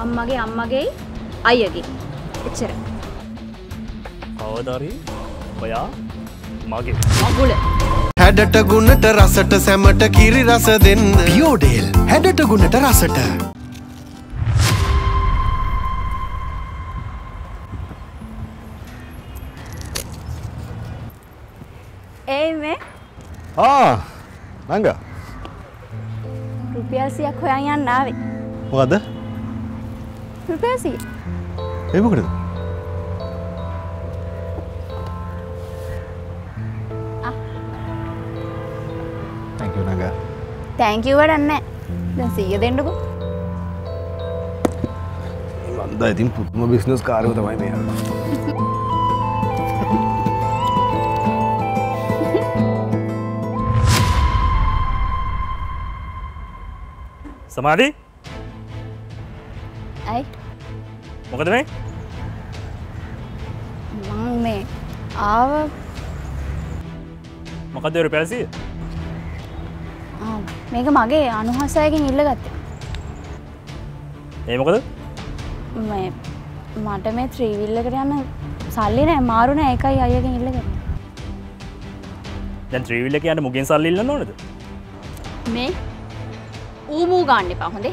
ಮಮ್ಮಗೆ ಅಮ್ಮಗೆ ಅಯ್ಯಗೆ ಎಚ್ಚರ ಅವದಾರಿ ಭಯ ಮಗೆ ಮಗುಳೆ ಹೆಡಟ ಗುಣಟ ರಸಟ ಸೆಮಟ ಕಿರಿ ರಸ ದೆನ್ ಬಿಯೋಡೇಲ್ ಹೆಡಟ ಗುಣಟ ರಸಟ ಏಮೆ ಆ ನಂಗ රුපියල් 100ක් හොයන් යන්න ආවේ. මොකද? රුපියල් 100. ඒ මොකටද? ආ. Thank you නංගා. Thank you වඩන්නේ. දැන් 100 දෙන්නකෝ. මන්දා ඉතින් පුදුම බිස්නස් කාර්යෝ තමයි මේ. समाधि आई मुकदमे मांग में आव मुकदमे रुपया सी हां මේක මගේ අනුහසයෙන් ඉල්ලගත්තා ඒ මොකද මට මේ 3 wheel එකට යන්න සල්ලි නැහැ මාරු නැහැ ඒකයි අයියගෙන් ඉල්ලගත්තා දැන් 3 wheel එක යන්න මුගෙන් සල්ලි ඉල්ලන්න ඕනද මේ ඌමු ගන්න එපා හොඳේ.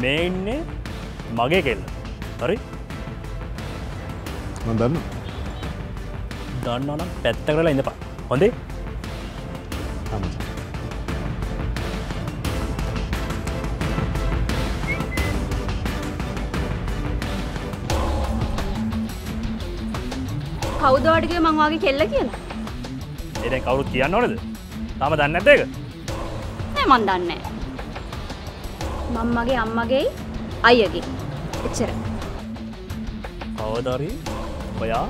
मैं ने मगे केल अरे मन दान ना पेट्टा करला इंदा पा होंदे हां मजा කවුද වඩගේ මං වාගේ කෙල්ල කියලා ඒ දැන් කවුරුත් කියන්න ඕනද තාම දන්නේ නැද්ද ඒක නෑ මන් දන්නේ නෑ मम्मागे अम्मागे आईयगे इच्छर आवदारी भया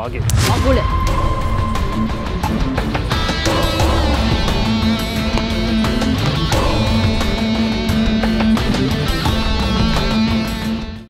मागे मगुले